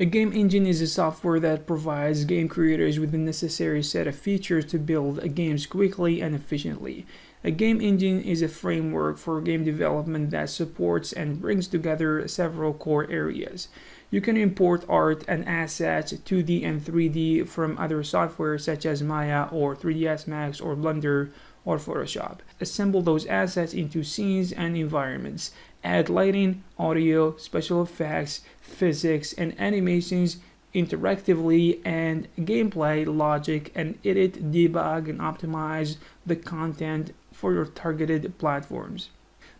A game engine is a software that provides game creators with the necessary set of features to build games quickly and efficiently. A game engine is a framework for game development that supports and brings together several core areas. You can import art and assets, 2D and 3D, from other software such as Maya or 3ds Max or Blender or Photoshop. Assemble those assets into scenes and environments. Add lighting, audio, special effects, physics, and animations interactively, and gameplay logic, and edit, debug, and optimize the content for your targeted platforms.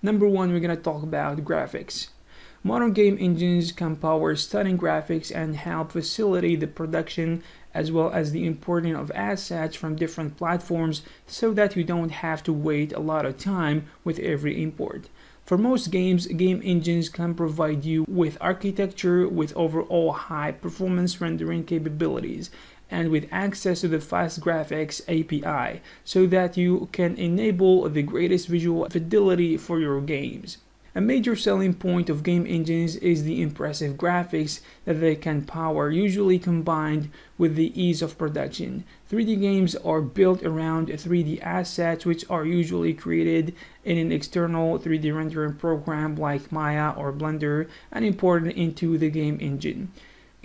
Number one, we're going to talk about graphics. Modern game engines can power stunning graphics and help facilitate the production as well as the importing of assets from different platforms so that you don't have to wait a lot of time with every import. For most games, game engines can provide you with architecture with overall high performance rendering capabilities and with access to the fast graphics API so that you can enable the greatest visual fidelity for your games. A major selling point of game engines is the impressive graphics that they can power, usually combined with the ease of production. 3D games are built around 3D assets, which are usually created in an external 3D rendering program like Maya or Blender and imported into the game engine.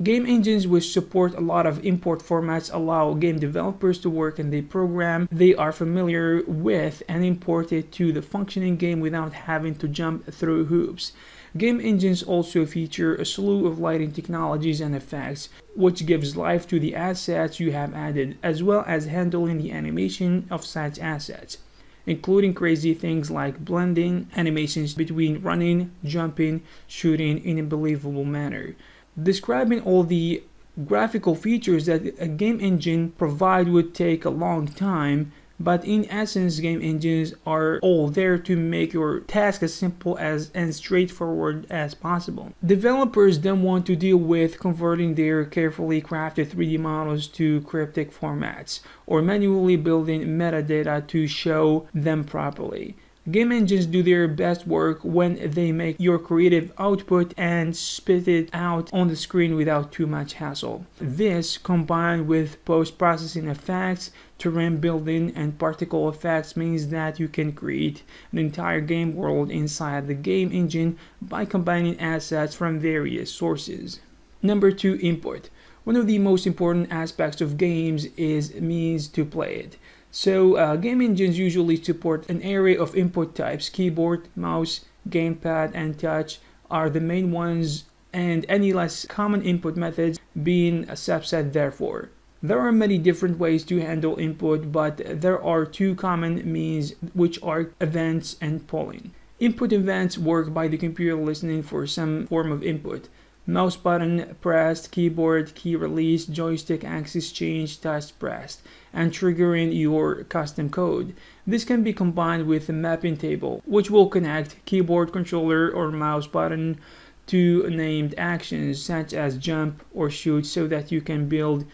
Game engines which support a lot of import formats allow game developers to work in the program they are familiar with and import it to the functioning game without having to jump through hoops. Game engines also feature a slew of lighting technologies and effects, which gives life to the assets you have added, as well as handling the animation of such assets, including crazy things like blending animations between running, jumping, shooting in a believable manner. Describing all the graphical features that a game engine provides would take a long time, but in essence, game engines are all there to make your task as simple as and straightforward as possible. Developers then want to deal with converting their carefully crafted 3D models to cryptic formats or manually building metadata to show them properly. Game engines do their best work when they make your creative output and spit it out on the screen without too much hassle. This, combined with post-processing effects, terrain building, and particle effects, means that you can create an entire game world inside the game engine by combining assets from various sources. Number two, import. One of the most important aspects of games is means to play it. So game engines usually support an array of input types. Keyboard, mouse, gamepad, and touch are the main ones, and any less common input methods being a subset therefore. There are many different ways to handle input, but there are two common means, which are events and polling. Input events work by the computer listening for some form of input. Mouse button pressed, keyboard key released, joystick axis change, touch pressed, and triggering your custom code. This can be combined with a mapping table, which will connect keyboard controller or mouse button to named actions such as jump or shoot so that you can build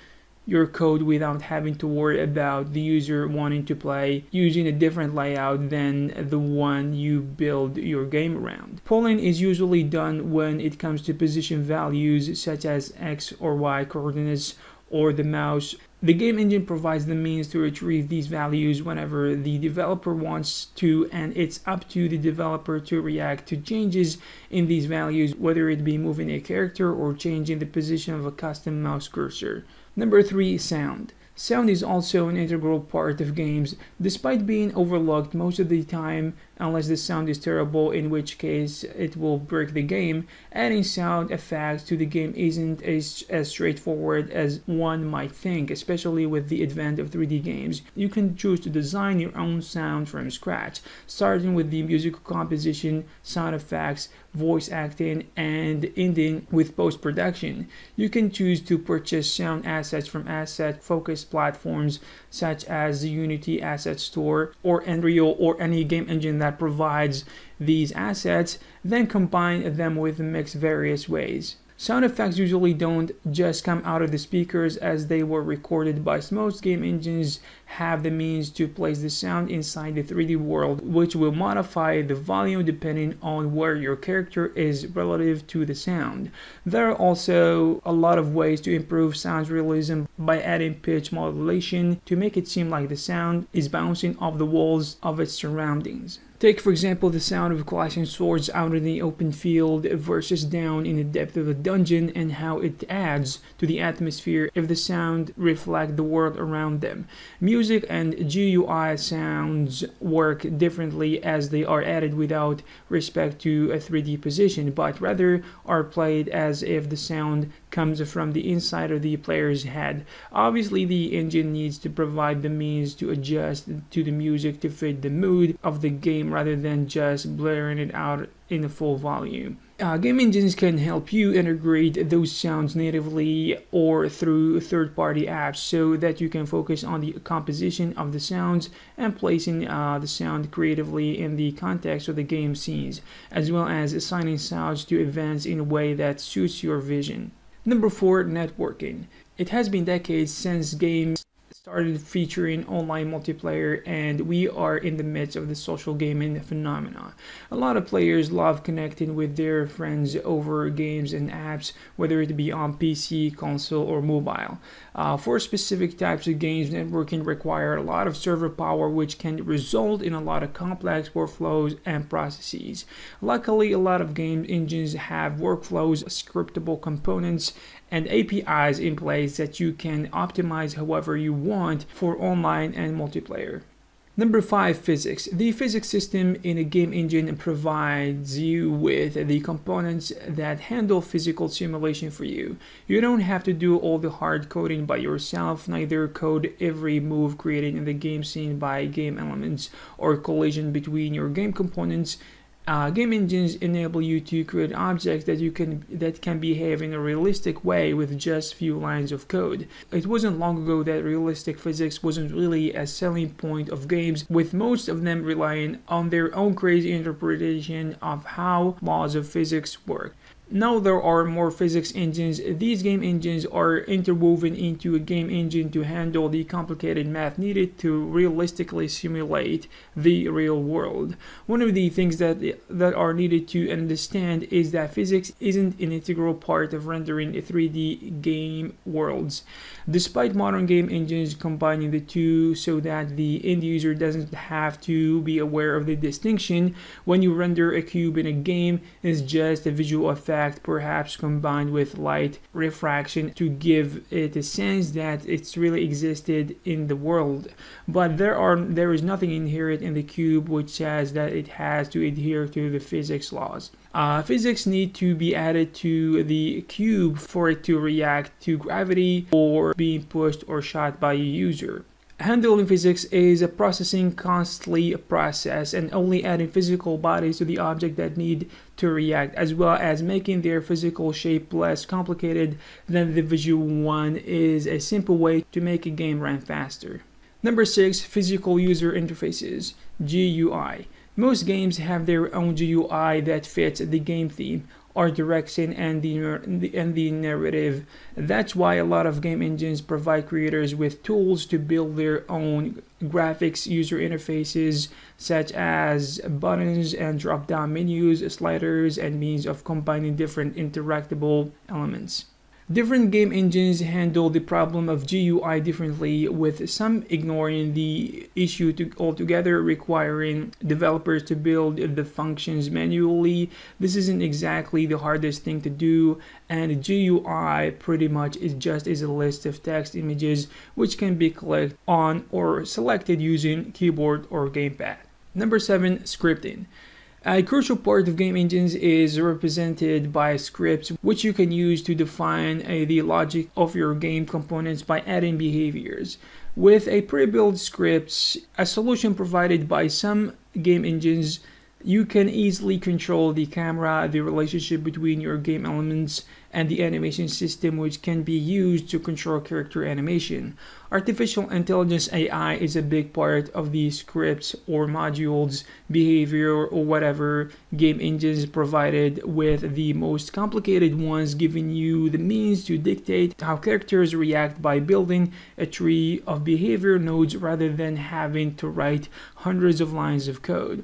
your code without having to worry about the user wanting to play using a different layout than the one you build your game around. Polling is usually done when it comes to position values such as X or Y coordinates or the mouse. The game engine provides the means to retrieve these values whenever the developer wants to, and it's up to the developer to react to changes in these values, whether it be moving a character or changing the position of a custom mouse cursor. Number three, sound. Sound is also an integral part of games, despite being overlooked most of the time, unless the sound is terrible, in which case it will break the game. Adding sound effects to the game isn't as straightforward as one might think, especially with the advent of 3D games. You can choose to design your own sound from scratch, starting with the musical composition, sound effects, voice acting, and ending with post-production. You can choose to purchase sound assets from asset-focused platforms such as the Unity Asset Store or Unreal or any game engine that provides these assets, then combine them with a mix various ways. Sound effects usually don't just come out of the speakers, as they were recorded by most game engines have the means to place the sound inside the 3D world, which will modify the volume depending on where your character is relative to the sound. There are also a lot of ways to improve sound realism by adding pitch modulation to make it seem like the sound is bouncing off the walls of its surroundings. Take, for example, the sound of clashing swords out in the open field versus down in the depth of a dungeon, and how it adds to the atmosphere if the sound reflects the world around them. Music and GUI sounds work differently, as they are added without respect to a 3D position, but rather are played as if the sound comes from the inside of the player's head. Obviously, the engine needs to provide the means to adjust to the music to fit the mood of the game, rather than just blaring it out in the full volume. Game engines can help you integrate those sounds natively or through third-party apps, so that you can focus on the composition of the sounds and placing the sound creatively in the context of the game scenes, as well as assigning sounds to events in a way that suits your vision. Number 4, networking. It has been decades since games started featuring online multiplayer, and we are in the midst of the social gaming phenomena. A lot of players love connecting with their friends over games and apps, whether it be on PC, console, or mobile. For specific types of games, networking requires a lot of server power, which can result in a lot of complex workflows and processes. Luckily, a lot of game engines have workflows, scriptable components, and APIs in place that you can optimize however you want for online and multiplayer. Number 5, physics. The physics system in a game engine provides you with the components that handle physical simulation for you. You don't have to do all the hard coding by yourself, neither code every move created in the game scene by game elements or collision between your game components. Game engines enable you to create objects that can behave in a realistic way with just few lines of code. It wasn't long ago that realistic physics wasn't really a selling point of games, with most of them relying on their own crazy interpretation of how laws of physics work. Now there are more physics engines. These game engines are interwoven into a game engine to handle the complicated math needed to realistically simulate the real world. One of the things that are needed to understand is that physics isn't an integral part of rendering 3D game worlds, despite modern game engines combining the two so that the end user doesn't have to be aware of the distinction. When you render a cube in a game, it's just a visual effect, perhaps combined with light refraction, to give it a sense that it's really existed in the world. But there is nothing inherent in the cube which says that it has to adhere to the physics laws. Physics need to be added to the cube for it to react to gravity or being pushed or shot by a user. Handling physics is a constantly a process, and only adding physical bodies to the object that need to react, as well as making their physical shape less complicated than the visual one, is a simple way to make a game run faster. Number 6, physical user interfaces, GUI. Most games have their own GUI that fits the game theme, art direction, and the narrative. That's why a lot of game engines provide creators with tools to build their own graphics user interfaces, such as buttons and drop-down menus, sliders, and means of combining different interactable elements. Different game engines handle the problem of GUI differently, with some ignoring the issue altogether, requiring developers to build the functions manually. This isn't exactly the hardest thing to do, and GUI pretty much is just a list of text images which can be clicked on or selected using keyboard or gamepad. Number 7, scripting. A crucial part of game engines is represented by scripts, which you can use to define the logic of your game components by adding behaviors. With a pre-built scripts, a solution provided by some game engines, you can easily control the camera, the relationship between your game elements, and the animation system which can be used to control character animation. Artificial intelligence AI is a big part of the scripts or modules, behavior, or whatever game engines provided, with the most complicated ones giving you the means to dictate how characters react by building a tree of behavior nodes rather than having to write hundreds of lines of code.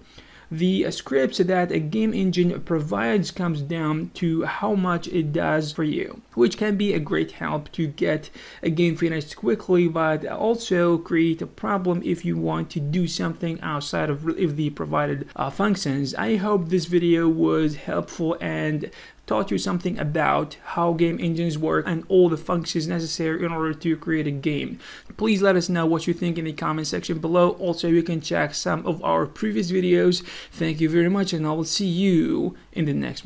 The scripts that a game engine provides comes down to how much it does for you, which can be a great help to get a game finished quickly, but also create a problem if you want to do something outside of the provided functions. I hope this video was helpful and taught you something about how game engines work and all the functions necessary in order to create a game. Please let us know what you think in the comment section below. Also, you can check some of our previous videos. Thank you very much, and I will see you in the next one.